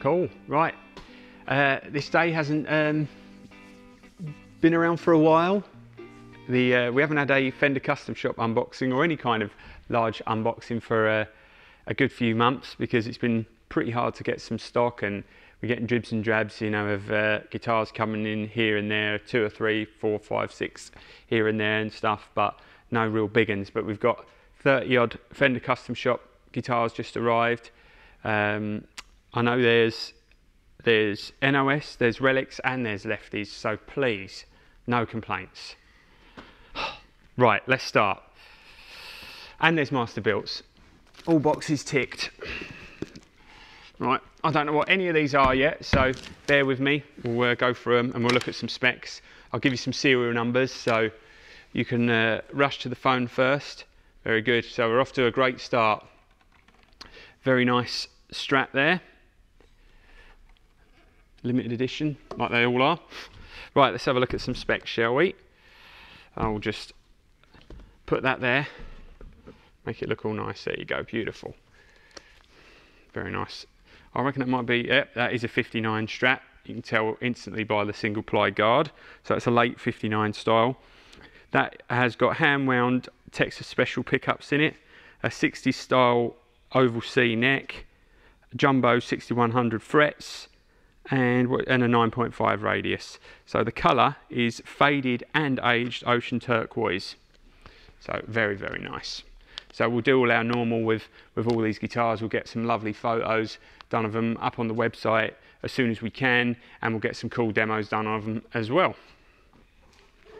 Cool, right. This day hasn't been around for a while. We haven't had a Fender Custom Shop unboxing or any kind of large unboxing for a good few months, because it's been pretty hard to get some stock, and we're getting dribs and drabs, you know, of guitars coming in here and there, 2 or 3, 4, 5, 6 here and there and stuff, but no real big ones. But we've got 30 odd Fender Custom Shop guitars just arrived. I know there's NOS, there's relics, and there's lefties, so please, no complaints. Right, let's start. And there's Masterbuilds. All boxes ticked. Right, I don't know what any of these are yet, so bear with me. We'll go through them and we'll look at some specs. I'll give you some serial numbers so you can rush to the phone first. Very good, so we're off to a great start. Very nice Strat there. Limited edition, like they all are. Right, let's have a look at some specs, shall we? I'll just put that there. Make it look all nice. There you go, beautiful. Very nice. I reckon that might be, yep, that is a 59 Strat. You can tell instantly by the single ply guard. So it's a late 59 style. That has got hand wound Texas Special pickups in it, a 60 style oval C neck, jumbo 6100 frets, and a 9.5 radius. So the colour is faded and aged ocean turquoise. So very, very nice. So we'll do all our normal with all these guitars. We'll get some lovely photos done of them up on the website as soon as we can, and we'll get some cool demos done of them as well.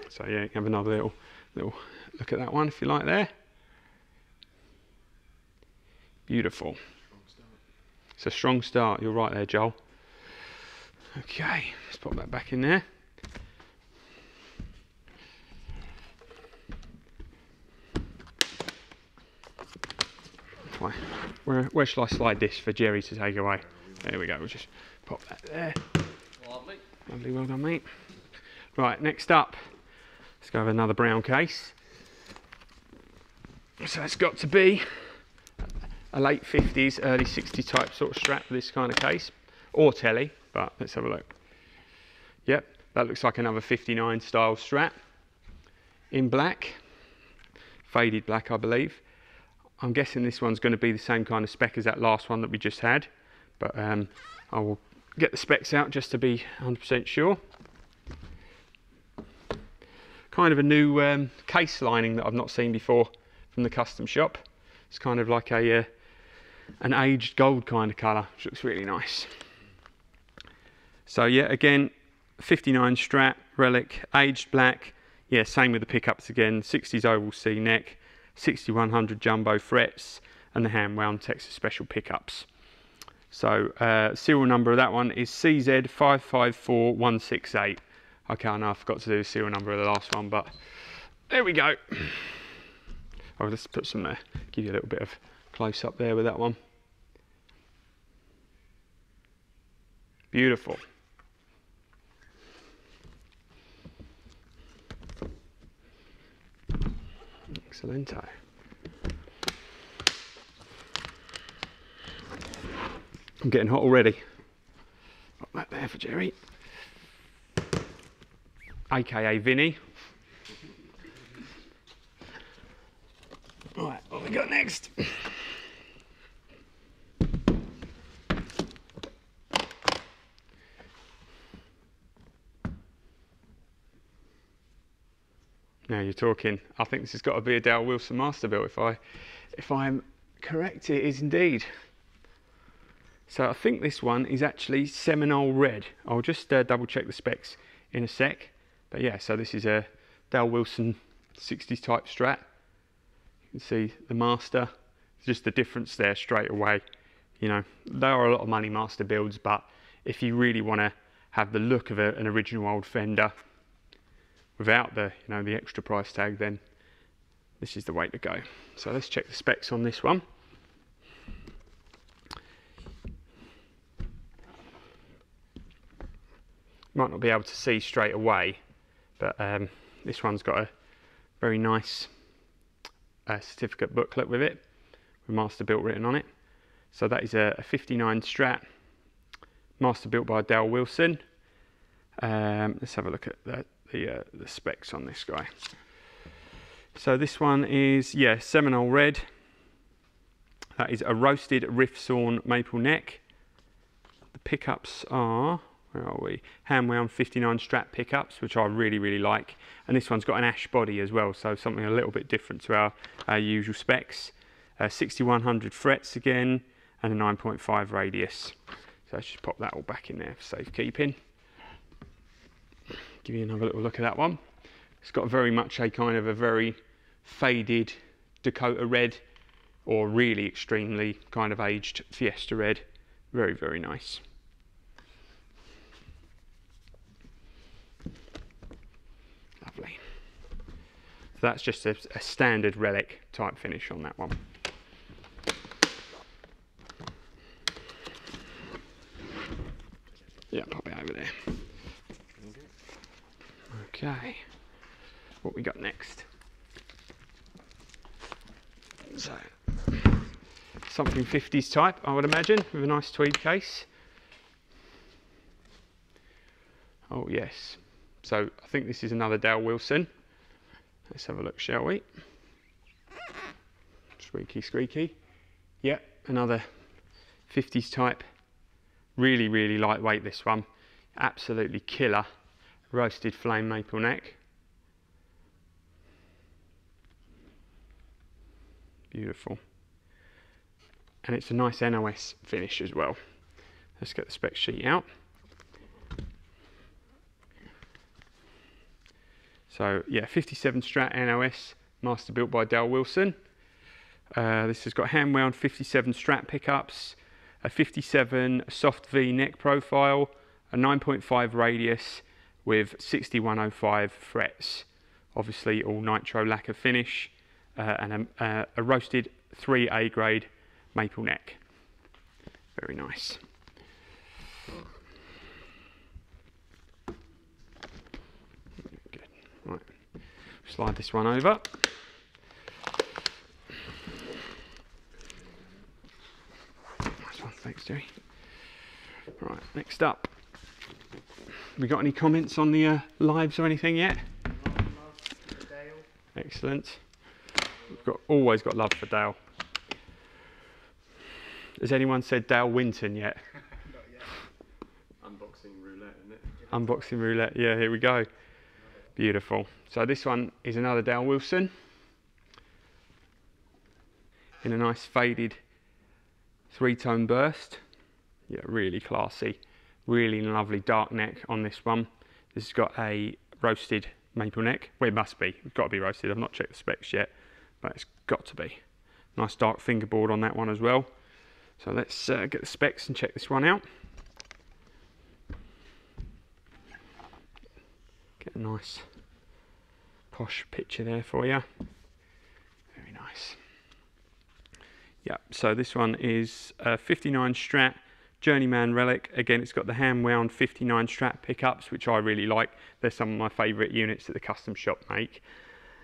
So yeah, you can have another little look at that one if you like there. Beautiful. It's a strong start, you're right there, Joel. Okay, let's pop that back in there. Where shall I slide this for Jerry to take away? There we go, we'll just pop that there. Lovely. Lovely, well done, mate. Right, next up, let's go with another brown case. So it's got to be a late 50s, early 60s type sort of Strat for this kind of case, or Tele, but let's have a look. Yep, that looks like another 59 style Strat in black, faded black, I believe. I'm guessing this one's going to be the same kind of spec as that last one that we just had, but I will get the specs out just to be 100% sure. Kind of a new case lining that I've not seen before from the Custom Shop. It's kind of like a an aged gold kind of colour, which looks really nice. So yeah, again, 59 Strat, relic, aged black. Yeah, same with the pickups again, 60s oval C neck, 6100 jumbo frets, and the hand wound Texas Special pickups. So serial number of that one is CZ554168. Okay, I know I forgot to do the serial number of the last one, but there we go. Oh, let's put some there, give you a little bit of close up there with that one. Beautiful. Excellent. I'm getting hot already. Pop that there for Jerry. AKA Vinny. Right, what have we got next? Now you're talking. I think this has got to be a Dale Wilson Masterbuild, if I'm correct. It is indeed. So I think this one is actually Seminole Red. I'll just double check the specs in a sec. But yeah, so this is a Dale Wilson 60s type Strat. You can see the Master. It's just the difference there straight away. You know, there are a lot of money Masterbuilds, but if you really want to have the look of an original old Fender, without the, you know, the extra price tag, then this is the way to go. So let's check the specs on this one. Might not be able to see straight away, but this one's got a very nice certificate booklet with it, with Masterbuilt written on it. So that is a 59 Strat, Masterbuilt by Dale Wilson. Let's have a look at the specs on this guy. So this one is, yeah, Seminole Red. That is a roasted riff sawn maple neck. The pickups are, where are we? Hand-wound 59 Strat pickups, which I really, really like. And this one's got an ash body as well, so something a little bit different to our usual specs. 6100 frets again, and a 9.5 radius. So let's just pop that all back in there for safekeeping. Give you another little look at that one. It's got very much a kind of a very faded Dakota Red, or really extremely kind of aged Fiesta Red. Very, very nice. Lovely. So that's just a standard relic type finish on that one. Yeah, pop it over there. Okay. What we got next? So, something 50s type, I would imagine, with a nice tweed case. Oh yes. So I think this is another Dale Wilson. Let's have a look, shall we? Squeaky, squeaky. Yep, another 50s type. Really, really lightweight this one. Absolutely killer. Roasted flame maple neck. Beautiful. And it's a nice NOS finish as well. Let's get the spec sheet out. So yeah, 57 Strat NOS, master built by Dale Wilson. This has got hand wound 57 Strat pickups, a 57 soft V neck profile, a 9.5 radius with 6105 frets. Obviously all nitro lacquer finish. And a roasted 3A grade maple neck. Very nice. Good. Right. Slide this one over. Nice one, thanks Jerry. Right, next up. We got any comments on the lives or anything yet? Excellent. We've always got love for Dale. Has anyone said Dale Winton yet? Not yet. Unboxing roulette, isn't it? Unboxing roulette, yeah, here we go. Beautiful. So this one is another Dale Wilson. In a nice faded three-tone burst. Yeah, really classy. Really lovely dark neck on this one. This has got a roasted maple neck. Well, it must be. It's got to be roasted. I've not checked the specs yet. But it's got to be. Nice dark fingerboard on that one as well. So let's get the specs and check this one out. Get a nice posh picture there for you. Very nice. Yep, so this one is a 59 Strat Journeyman Relic. Again, it's got the hand wound 59 Strat pickups, which I really like. They're some of my favourite units that the Custom Shop make.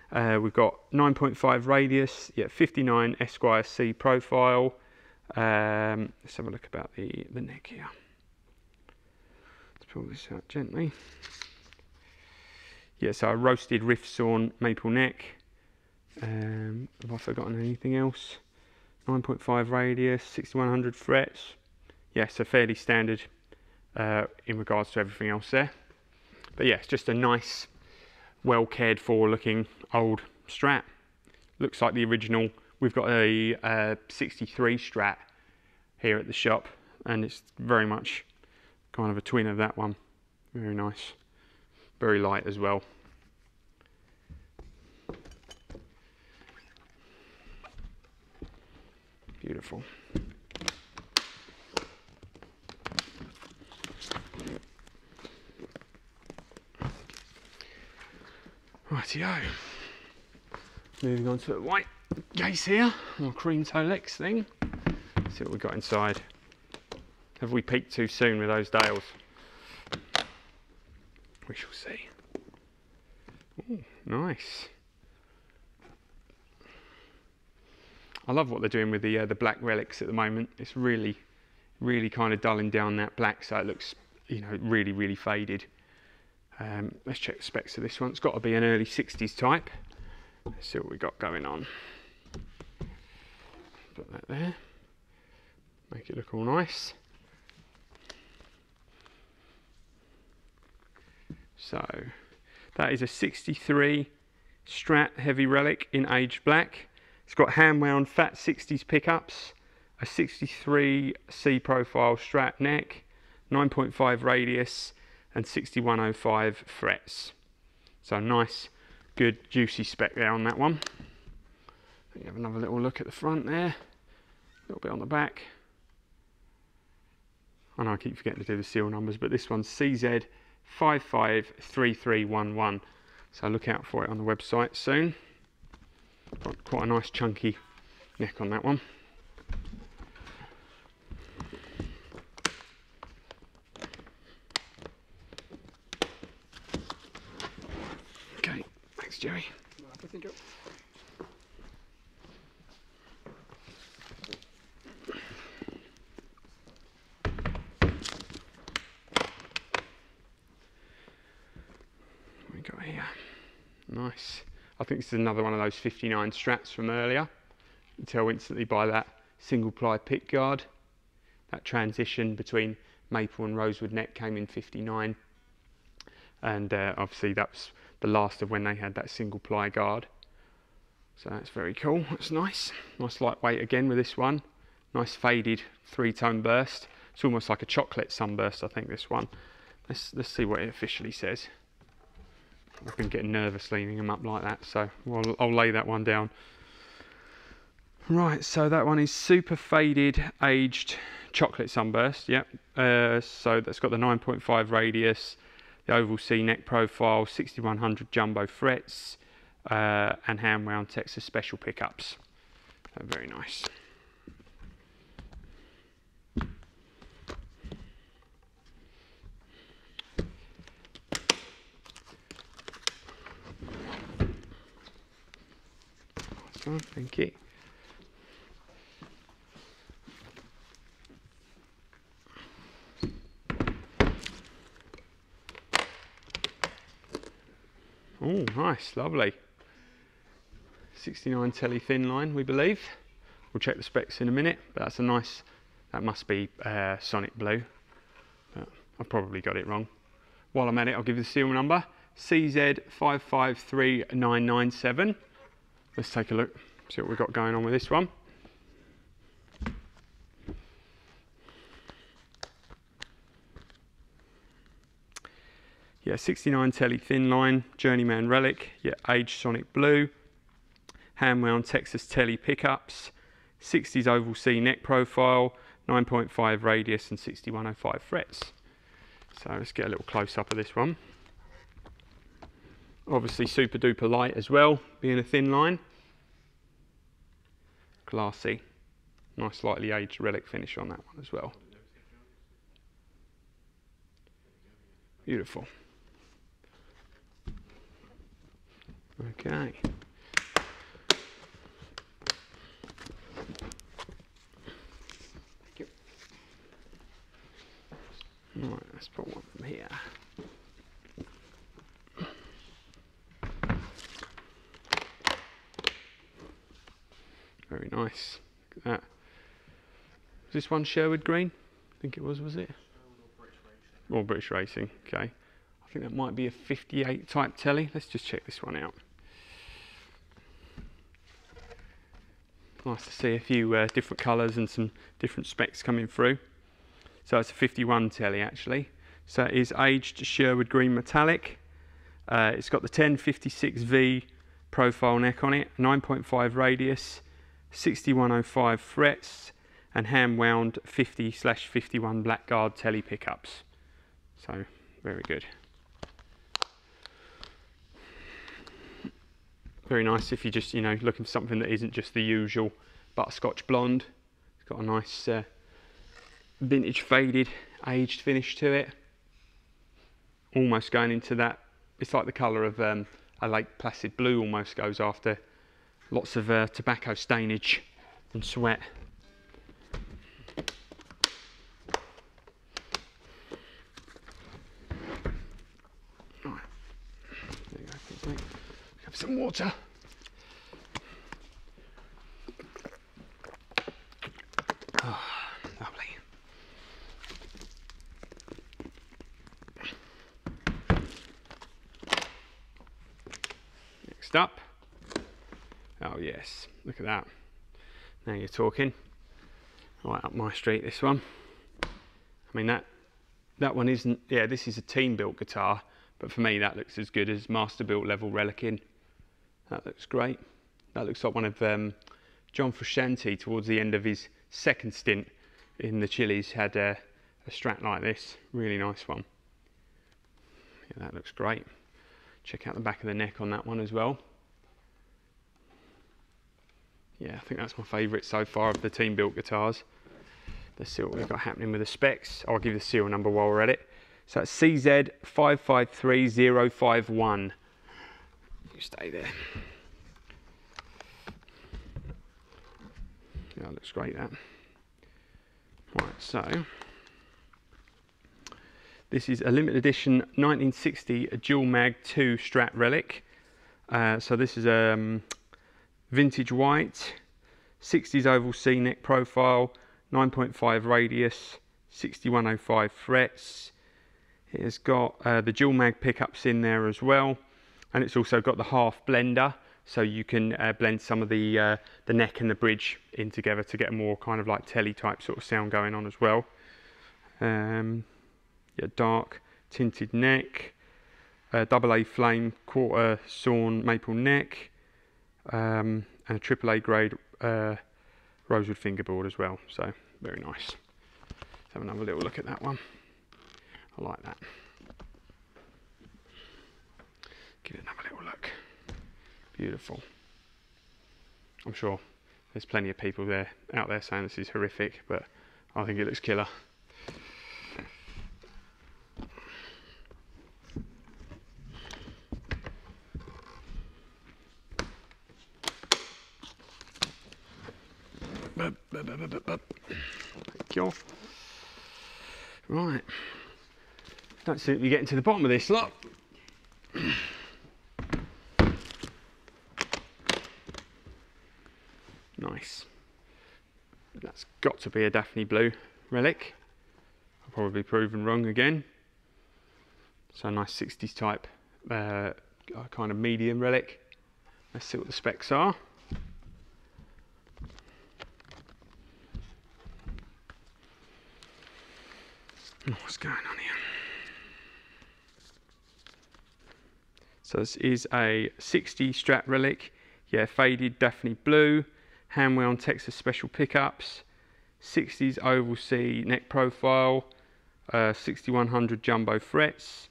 We've got 9.5 radius, yeah, 59 Esquire C profile. Let's have a look about the neck here. Let's pull this out gently. Yeah, so a roasted riff sawn maple neck. Have I forgotten anything else? 9.5 radius, 6100 frets. Yeah, so fairly standard in regards to everything else there. But yeah, it's just a nice, well cared for looking old Strat. Looks like the original. We've got a 63 Strat here at the shop, and it's very much kind of a twin of that one. Very nice, very light as well. Beautiful. Rightio, moving on to the white case here, more cream Telex thing. See what we got inside. Have we peaked too soon with those Dales? We shall see. Ooh, nice. I love what they're doing with the black relics at the moment. It's really really kind of dulling down that black so it looks, you know, really, really faded. Let's check the specs of this one. It's got to be an early 60s type. Let's see what we got going on. Put that there. Make it look all nice. So that is a 63 Strat Heavy Relic in aged black. It's got hand wound fat 60s pickups, a 63 C profile Strat neck, 9.5 radius and 6105 frets. So nice, good juicy spec there on that one. Let me have another little look at the front there, a little bit on the back. I know I keep forgetting to do the serial numbers, but this one's CZ553311. So look out for it on the website soon. Got quite a nice chunky neck on that one. Okay, thanks Jerry. Nice. I think this is another one of those 59 Strats from earlier. You can tell instantly by that single ply pick guard. That transition between maple and rosewood neck came in 59. And obviously that's the last of when they had that single ply guard. So that's very cool. That's nice. Nice lightweight again with this one. Nice faded three-tone burst. It's almost like a chocolate sunburst, I think, this one. Let's see what it officially says. I've been getting nervous leaning them up like that, so I'll lay that one down. Right, so that one is super faded aged chocolate sunburst, yep. So that's got the 9.5 radius, the oval C neck profile, 6100 jumbo frets, and hand wound Texas Special pickups. So very nice. Oh, thank you. Oh, nice, lovely. 69 Tele thin line, we believe. We'll check the specs in a minute, but that's a nice, that must be Sonic Blue. But I've probably got it wrong. While I'm at it, I'll give you the serial number, CZ553997. Let's take a look, see what we've got going on with this one. Yeah, 69 Tele thin line, Journeyman Relic, yeah, aged Sonic Blue, hand wound Texas Tele pickups, 60s oval C neck profile, 9.5 radius and 6105 frets. So let's get a little close up of this one. Obviously super duper light as well, being a thin line. Classy. Nice lightly aged relic finish on that one as well. Beautiful. Okay. Thank you. All right, let's put one from here. Very nice. Look at that. Was this one Sherwood Green? I think it was it? Or British Racing, okay. I think that might be a 58 type Tele. Let's just check this one out. Nice to see a few different colours and some different specs coming through. So it's a 51 Tele actually. So it is aged Sherwood Green Metallic. It's got the 1056V profile neck on it, 9.5 radius. 6105 frets and hand wound 50/51 Blackguard Tele pickups. So very good. Very nice if you're just, you know, looking for something that isn't just the usual Butterscotch Blonde. It's got a nice vintage faded aged finish to it. Almost going into that, it's like the colour of a Lake Placid Blue, almost goes after lots of tobacco stainage and sweat. some water. Oh, lovely. Next up. Oh yes, look at that. Now you're talking. Right up my street, this one. I mean that one isn't, yeah, this is a team built guitar, but for me that looks as good as master built level relicing. That looks great. That looks like one of John Frusciante, towards the end of his second stint in the Chili's, had a Strat like this, really nice one. Yeah, that looks great. Check out the back of the neck on that one as well. Yeah, I think that's my favourite so far of the team built guitars. Let's see what we've got happening with the specs. I'll give you the serial number while we're at it. So that's CZ553051. You stay there. Yeah, that looks great, that. Right, so this is a limited edition 1960 Dual Mag II Strat Relic. So this is a vintage white, 60s oval C neck profile, 9.5 radius, 6105 frets. It has got the dual mag pickups in there as well, and it's also got the half blender, so you can blend some of the neck and the bridge in together to get a more kind of like Tele type sort of sound going on as well. Yeah, dark tinted neck, AA flame quarter sawn maple neck, and a AAA grade rosewood fingerboard as well, so very nice. Let's have another little look at that one. I like that. Give it another little look. Beautiful. I'm sure there's plenty of people there out there saying this is horrific, but I think it looks killer. Thank you. Right. Don't seem to be getting to the bottom of this lot. Nice. That's got to be a Daphne Blue relic. I'll probably be proven wrong again. So a nice 60s type kind of medium relic. Let's see what the specs are. What's going on here? So this is a 60 Strat relic, yeah, faded Daphne Blue, hand-wound Texas Special pickups, 60s oval C neck profile, 6100 jumbo frets.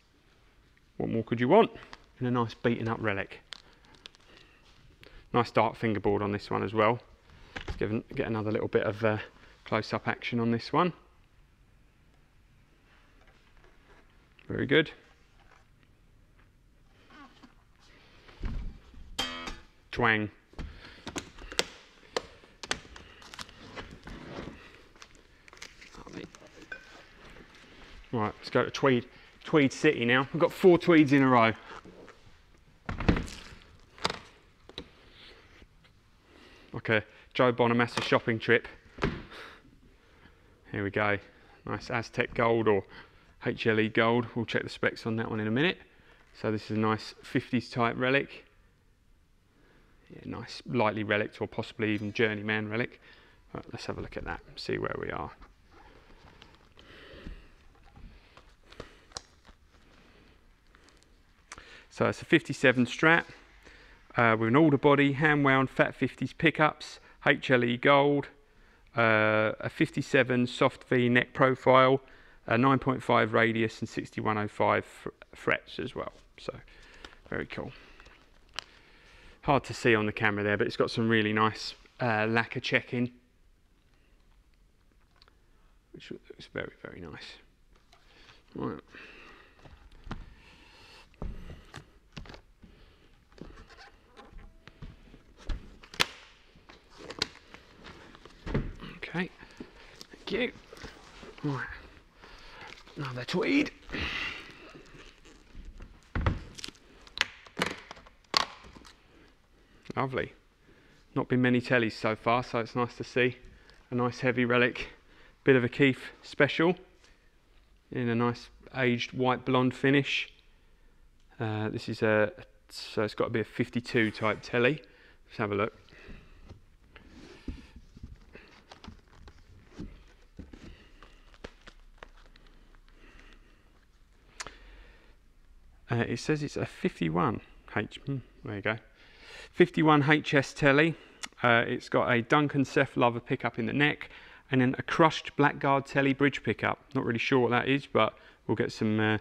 What more could you want? And a nice beaten up relic. Nice dark fingerboard on this one as well. Let's get another little bit of close-up action on this one. Very good. Twang. Right, let's go to Tweed. Tweed City now. We've got four Tweeds in a row. Like a Joe Bonamassa shopping trip. Here we go. Nice Aztec Gold or HLE Gold. We'll check the specs on that one in a minute. So this is a nice 50s type relic. Yeah, nice lightly relic, or possibly even journeyman relic. Right, let's have a look at that and see where we are. So it's a 57 Strat with an older body, hand wound fat 50s pickups, HLE Gold, a 57 soft V neck profile, 9.5 radius and 6105 frets as well, so very cool. Hard to see on the camera there, but it's got some really nice lacquer checking, which looks very, very nice. Right. Okay, thank you. Right. Another Tweed. Lovely. Not been many Teles so far, so it's nice to see a nice heavy relic. Bit of a Keefe Special in a nice aged white blonde finish. This is a, so it's got to be a 52 type Tele. Let's have a look. It says it's a 51 H. There you go. 51 HS Tele. It's got a Duncan Seth Lover pickup in the neck, and then a Crushed Blackguard Tele bridge pickup. Not really sure what that is, but we'll get some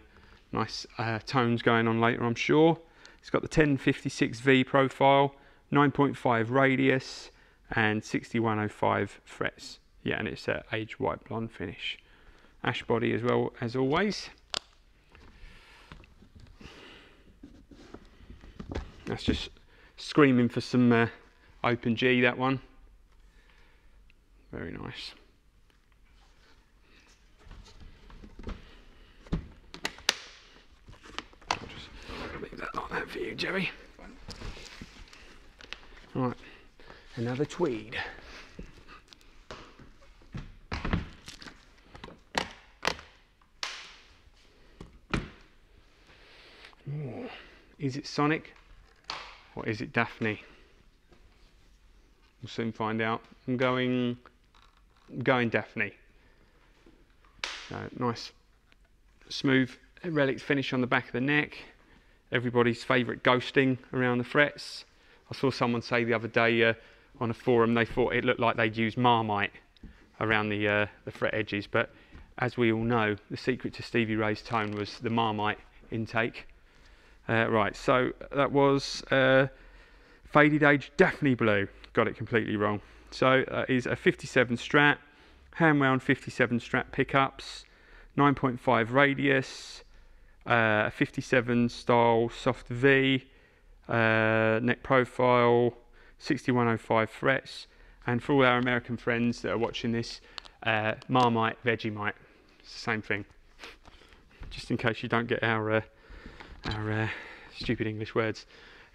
nice tones going on later, I'm sure. It's got the 1056V profile, 9.5 radius, and 6105 frets. Yeah, and it's an aged white blonde finish. Ash body as well as always. That's just screaming for some open G, that one. Very nice. I'll just leave that like that for you, Jerry. All right, another tweed. Ooh. Is it Sonic? Or is it Daphne? We'll soon find out. I'm going Daphne. So nice smooth relic finish on the back of the neck. Everybody's favourite ghosting around the frets. I saw someone say the other day on a forum they thought it looked like they'd use Marmite around the fret edges, but as we all know, the secret to Stevie Ray's tone was the Marmite intake. Right, so that was Faded Age Daphne Blue. Got it completely wrong. So that is a 57 Strat, hand wound 57 Strat pickups, 9.5 radius, 57 style soft V, neck profile, 6105 frets, and for all our American friends that are watching this, Marmite, Vegemite, it's the same thing. Just in case you don't get our stupid English words.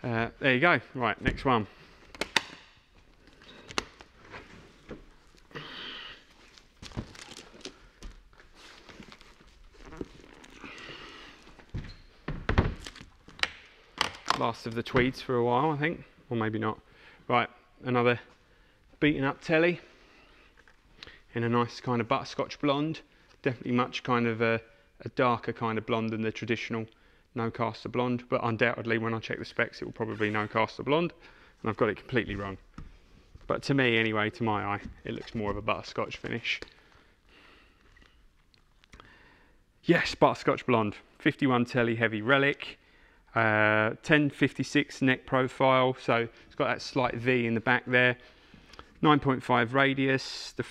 There you go. Right, next one. Last of the tweeds for a while, I think, or maybe not. Right, another beaten up Tele in a nice kind of butterscotch blonde. Definitely much kind of a darker kind of blonde than the traditional Nocaster Blonde, but undoubtedly when I check the specs it will probably Nocaster Blonde, and I've got it completely wrong. But to me anyway, to my eye, it looks more of a butterscotch finish. Yes, Butterscotch Blonde, 51 Tele heavy relic, 1056 neck profile, so it's got that slight V in the back there, 9.5 radius, the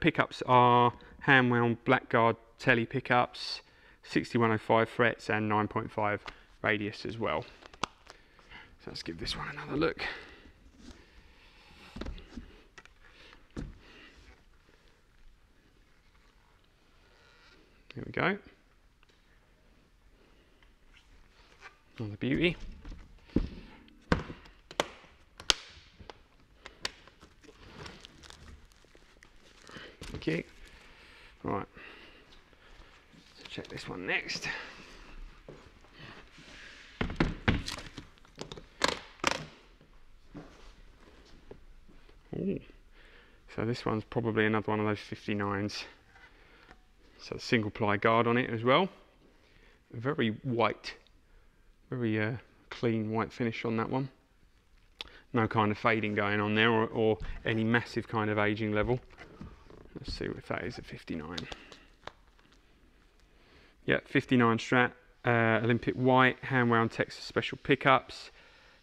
pickups are hand wound Blackguard Tele pickups, 6105 frets and 9.5 radius as well. So let's give this one another look. There we go. Another beauty. Okay. All right. Check this one next. Ooh. So this one's probably another one of those 59s. So single ply guard on it as well. Very white, very clean white finish on that one. No kind of fading going on there or any massive kind of aging level. Let's see if that is a 59. Yeah, 59 Strat, Olympic White, hand wound Texas Special pickups,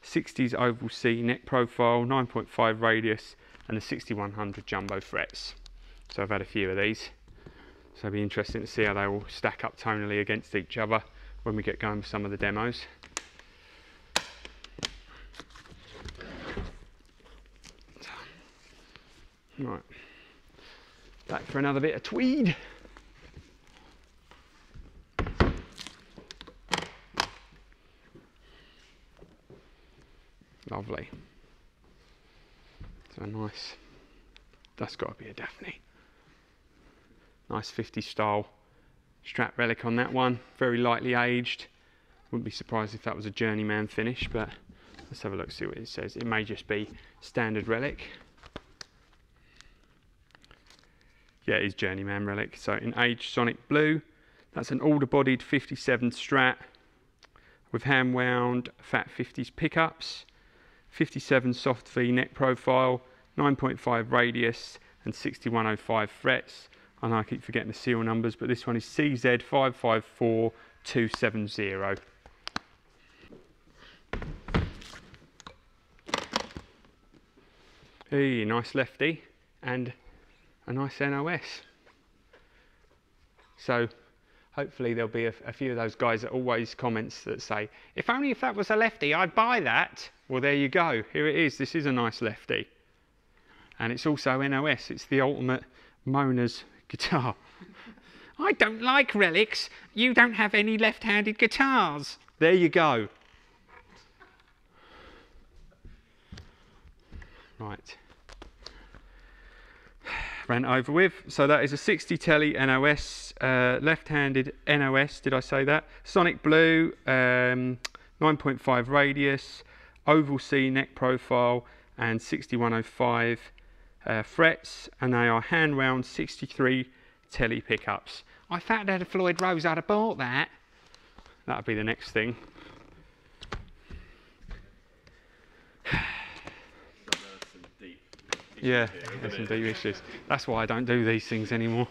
60s Oval C neck profile, 9.5 radius, and the 6100 jumbo frets. So I've had a few of these. So it'll be interesting to see how they all stack up tonally against each other when we get going with some of the demos. Right, back for another bit of tweed. Lovely. a nice, that's got to be a Daphne. Nice 50 style Strat relic on that one, very lightly aged. Wouldn't be surprised if that was a journeyman finish, but let's have a look, see what it says. It may just be standard relic. Yeah, it is journeyman relic. So in aged Sonic Blue, that's an older bodied 57 Strat with hand wound fat 50s pickups, 57 soft V neck profile, 9.5 radius and 6105 frets. I know I keep forgetting the serial numbers, but this one is CZ554270. Hey, nice lefty and a nice NOS. So hopefully there'll be a few of those guys that always comments that say, if only if that was a lefty, I'd buy that. Well, there you go. Here it is. This is a nice lefty. And it's also NOS. It's the ultimate Mona's guitar. I don't like relics. You don't have any left-handed guitars. There you go. Right. Ran over with. So that is a 60 Tele NOS, left-handed NOS, did I say that? Sonic Blue, 9.5 radius, oval C neck profile and 6105 frets, and they are hand wound 63 Tele pickups. I found out a Floyd Rose, I'd have bought that. That'd be the next thing. Yeah, there's some deep issues. That's why I don't do these things anymore.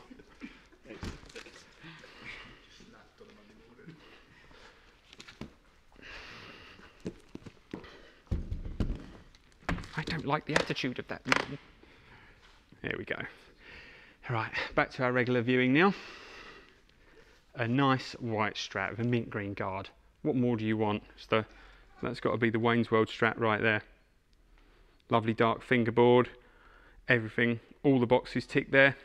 I don't like the attitude of that man. There we go. Right, back to our regular viewing now. A nice white Strat with a mint green guard. What more do you want? So that's got to be the Wayne's World Strat right there. Lovely dark fingerboard. Everything, all the boxes ticked there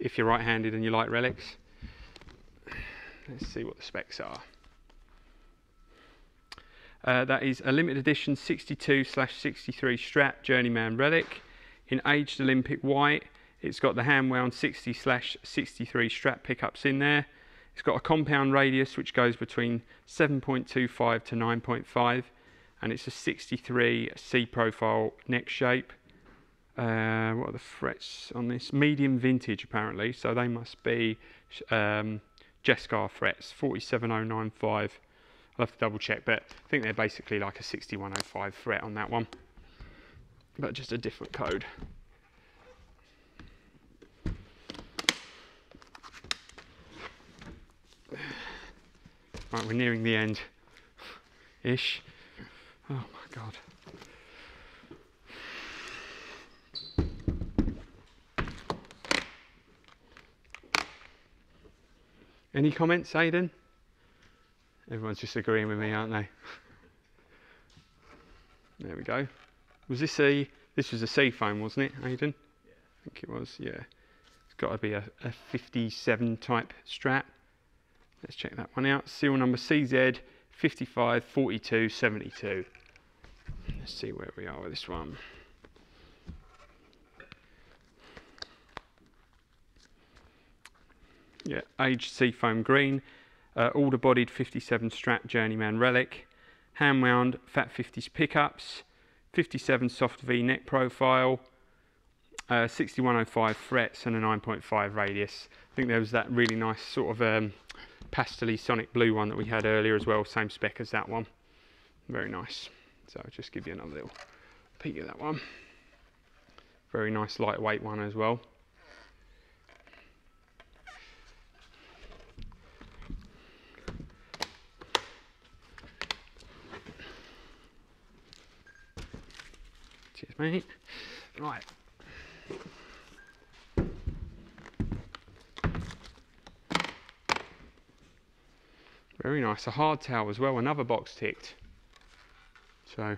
if you're right-handed and you like relics. Let's see what the specs are. That is a limited edition 62/63 Strat journeyman relic in aged Olympic White. It's got the hand wound 60/63 Strat pickups in there. It's got a compound radius which goes between 7.25 to 9.5, and it's a 63 C profile neck shape. What are the frets on this? Medium vintage apparently, so they must be Jescar frets, 47095. I'll have to double check, but I think they're basically like a 6105 fret on that one, but just a different code. Right, we're nearing the end ish. Oh my god. Any comments, Aidan? Everyone's just agreeing with me, aren't they? There we go. Was this a... this was a Seafoam, wasn't it, Aidan? Yeah. I think it was, yeah. It's got to be a 57 type Strat. Let's check that one out. Serial number CZ554272. Let's see where we are with this one. Yeah, aged Seafoam Green, older bodied 57 Strat journeyman relic, hand wound fat 50s pickups, 57 soft V neck profile, 6105 frets and a 9.5 radius. I think there was that really nice sort of pastel-y Sonic Blue one that we had earlier as well, same spec as that one. Very nice. So I'll just give you another little peek at that one. Very nice lightweight one as well. Cheers, mate. Right. Very nice. A hardtail as well. Another box ticked. So,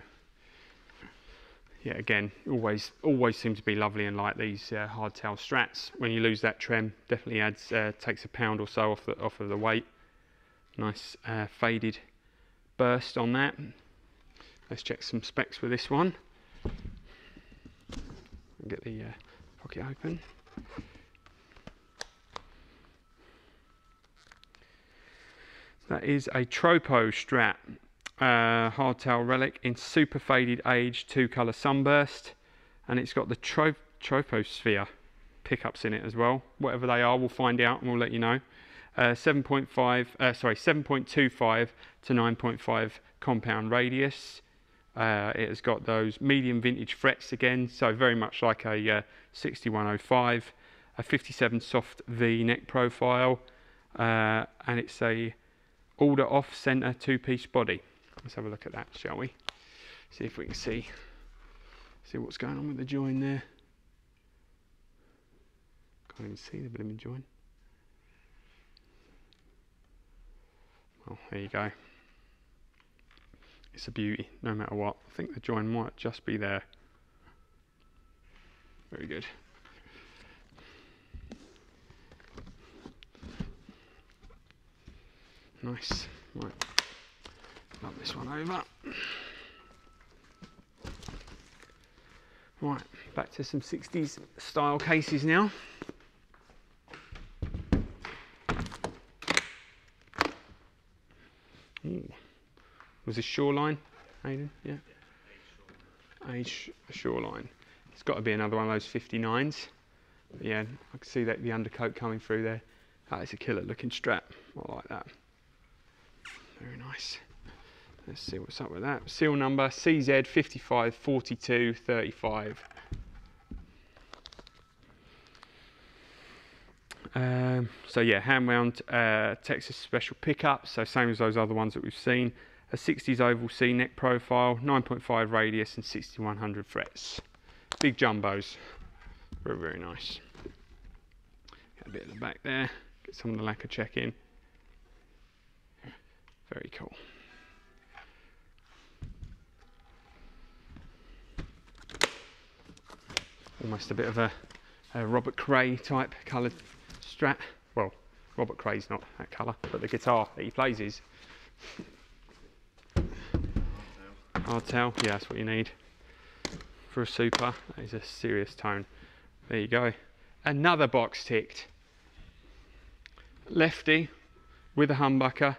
yeah, again, always seem to be lovely and like these hardtail Strats. When you lose that trem, definitely adds takes a pound or so off of the weight. Nice faded burst on that. Let's check some specs with this one. and get the pocket open. That is a Tropo Strat hardtail relic in super faded age, 2-color sunburst, and it's got the Troposphere pickups in it as well. Whatever they are, we'll find out and we'll let you know. 7.25 to 9.5 compound radius. It has got those medium vintage frets again, so very much like a 6105, a 57 soft V neck profile, and it's a Alder off center two-piece body. Let's have a look at that, shall we? See if we can see what's going on with the join there. Can't even see the blooming join. Well, there you go. It's a beauty, no matter what. I think the join might just be there. Very good. Nice. Right. Knock this one over. Right, back to some 60s style cases now. Ooh. Was this Shoreline, Aiden? Yeah. Age Shoreline. It's got to be another one of those 59s. But yeah, I can see that the undercoat coming through there. That is a killer looking Strat. I like that. Very nice. Let's see what's up with that. Seal number CZ554235. So yeah, hand wound Texas Special pickup. So same as those other ones that we've seen. A 60s oval C neck profile, 9.5 radius and 6100 frets. Big jumbos, very, very nice. Get a bit of the back there, get some of the lacquer check in. Very cool. Almost a bit of a Robert Cray type coloured Strat. Well, Robert Cray's not that colour, but the guitar that he plays is. Hardtail, yeah, that's what you need for a super. That is a serious tone. There you go. Another box ticked. Lefty with a humbucker,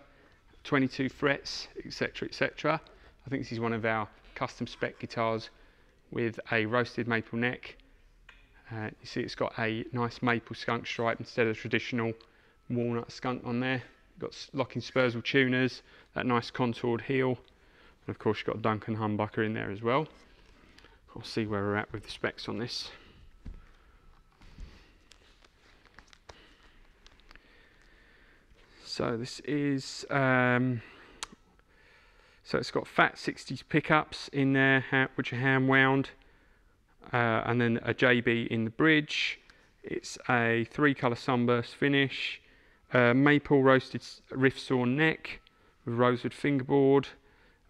22 frets, etc., etc. I think this is one of our custom spec guitars with a roasted maple neck. You see, it's got a nice maple skunk stripe instead of traditional walnut skunk on there. You've got locking Spursal tuners, that nice contoured heel. And of course, you've got Duncan humbucker in there as well. I'll see where we're at with the specs on this. So this is, so it's got fat 60s pickups in there, which are hand wound, and then a JB in the bridge. It's a 3-color sunburst finish, maple roasted riff saw neck with rosewood fingerboard.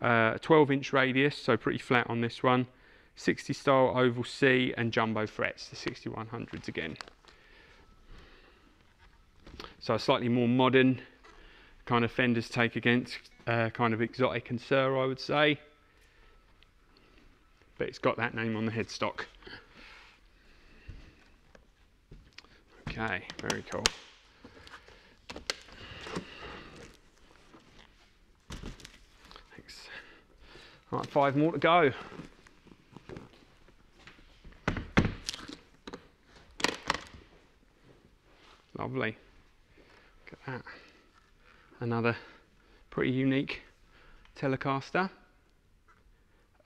12-inch radius, so pretty flat on this one. 60 style oval C and jumbo frets, the 6100s again. So a slightly more modern kind of Fender's take against kind of exotic and Sur, I would say. But it's got that name on the headstock. Okay, very cool. Right, 5 more to go. Lovely. Look at that. Another pretty unique Telecaster.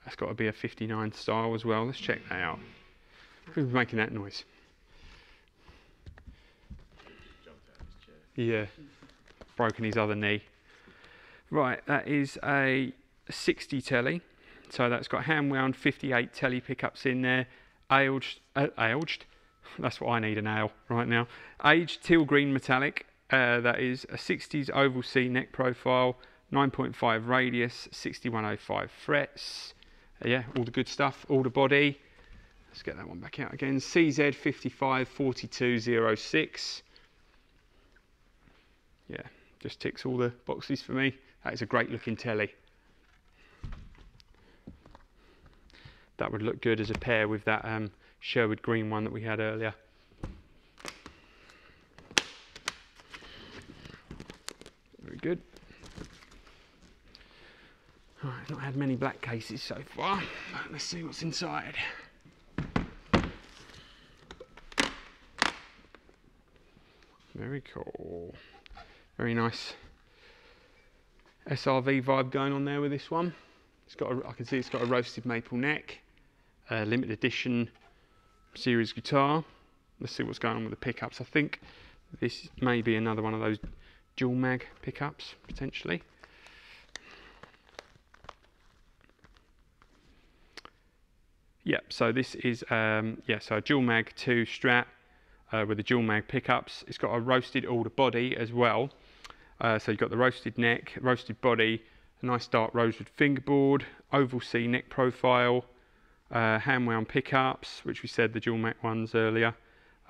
That's got to be a 59 style as well. Let's check that out. Who's making that noise? Jumped out of his chair. Yeah. Broken his other knee. Right, that is a 60 Tele, so that's got hand wound 58 Tele pickups in there, aged, that's what I need, an ale right now, aged Teal Green Metallic, that is a 60s oval C neck profile, 9.5 radius, 6105 frets, yeah, all the good stuff, all the body. Let's get that one back out again, CZ554206, yeah, just ticks all the boxes for me. That is a great looking Tele. That would look good as a pair with that Sherwood green one that we had earlier. Very good. All right, not had many black cases so far, but let's see what's inside. Very cool. Very nice SRV vibe going on there with this one. It's got a, I can see it's got a roasted maple neck, a limited edition series guitar. Let's see what's going on with the pickups. I think this may be another one of those dual mag pickups, potentially. Yep, so this is so a dual mag 2 Strat with the dual mag pickups. It's got a roasted alder body as well. So you've got the roasted neck, roasted body, a nice dark rosewood fingerboard, oval C neck profile, hand wound pickups, which we said the dual mac ones earlier,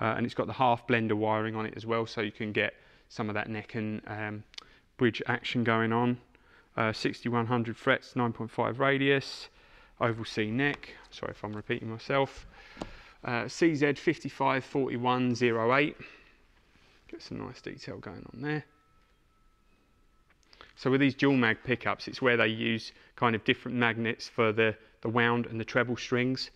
and it's got the half blender wiring on it as well, so you can get some of that neck and bridge action going on. 6100 frets, 9.5 radius, oval C neck. Sorry if I'm repeating myself. CZ 554108. Get some nice detail going on there. So with these dual mag pickups, it's where they use kind of different magnets for the wound and the treble strings.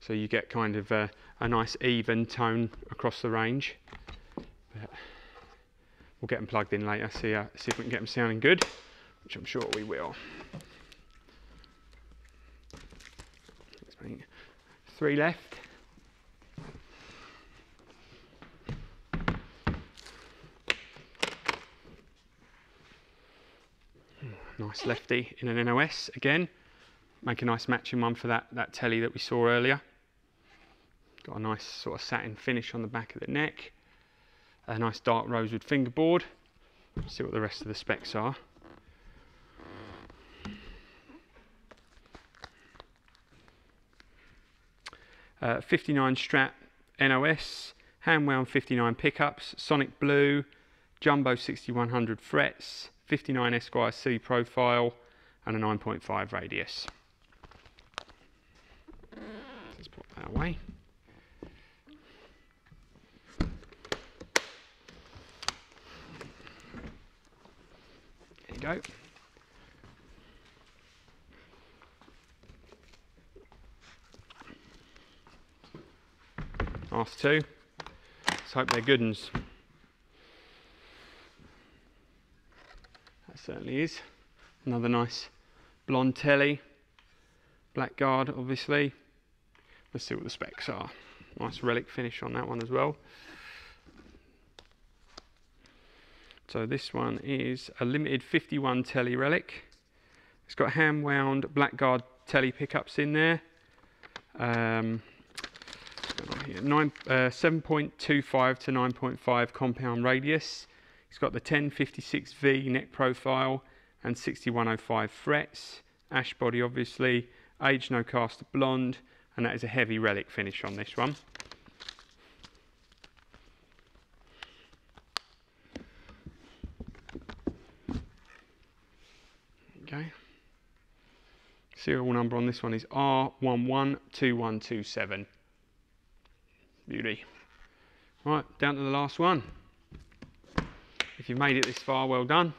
So you get kind of a nice even tone across the range. But we'll get them plugged in later, see if we can get them sounding good, which I'm sure we will. 3 left. Nice lefty in an NOS again. Make a nice matching one for that Tele that we saw earlier. Got a nice sort of satin finish on the back of the neck. A nice dark rosewood fingerboard. Let's see what the rest of the specs are. .59 Strat NOS, hand wound 59 pickups, Sonic Blue, Jumbo 6100 frets, 59 Esquire C profile, and a 9.5 radius. Let's put that away. There you go. Last two. Let's hope they're good ones. Certainly is. Another nice blonde Tele. Blackguard, obviously. Let's see what the specs are. Nice relic finish on that one as well. So this one is a limited 51 Tele relic. It's got hand wound Blackguard Tele pickups in there. 7.25 to 9.5 compound radius. It's got the 1056V neck profile and 6105 frets, ash body obviously, aged Nocaster Blonde, and that is a heavy relic finish on this one. Okay. Serial number on this one is R112127. Beauty. Right, down to the last one. If you've made it this far, well done.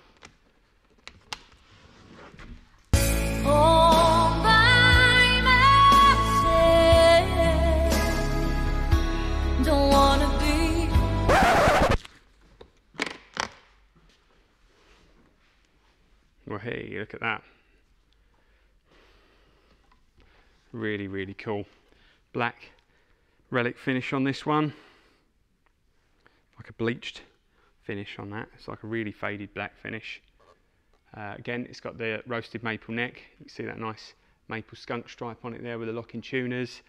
All by myself, don't wanna be. Well, hey, look at that. Really, really cool. Black relic finish on this one. Like a bleached finish on that. It's like a really faded black finish. Again, it's got the roasted maple neck. You can see that nice maple skunk stripe on it there with the locking tuners.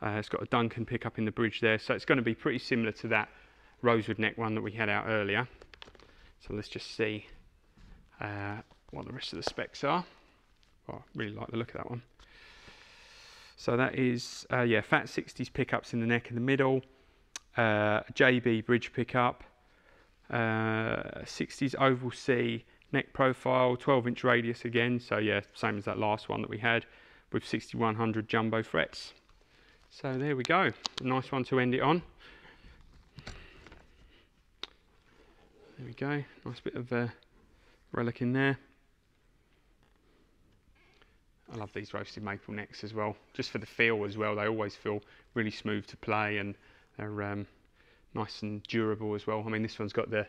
It's got a Duncan pickup in the bridge there, so it's going to be pretty similar to that rosewood neck one that we had out earlier. So let's just see what the rest of the specs are. Well, I really like the look of that one. So that is fat 60s pickups in the neck in the middle, JB bridge pickup, 60s oval C neck profile, 12-inch radius again, so yeah, same as that last one that we had, with 6100 jumbo frets. So there we go, a nice one to end it on. There we go, nice bit of relic in there. I love these roasted maple necks as well, just for the feel as well. They always feel really smooth to play and they're nice and durable as well. I mean, this one's got the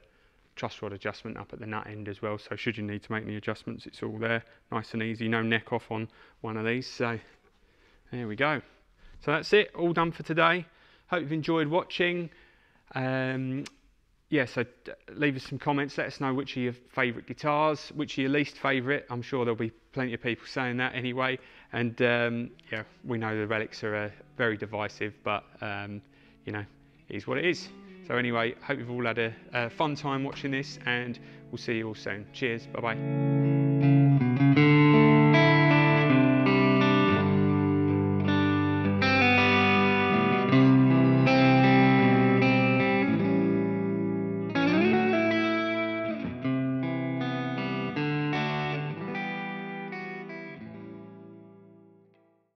truss rod adjustment up at the nut end as well, so should you need to make any adjustments, it's all there, nice and easy. No neck off on one of these. So there we go. So that's it, all done for today. Hope you've enjoyed watching. Yeah, so leave us some comments, let us know which are your favourite guitars, which are your least favourite. I'm sure there'll be plenty of people saying that anyway. And yeah, we know the relics are very divisive, but you know, it is what it is. So anyway, hope you've all had a fun time watching this and we'll see you all soon. Cheers, bye-bye.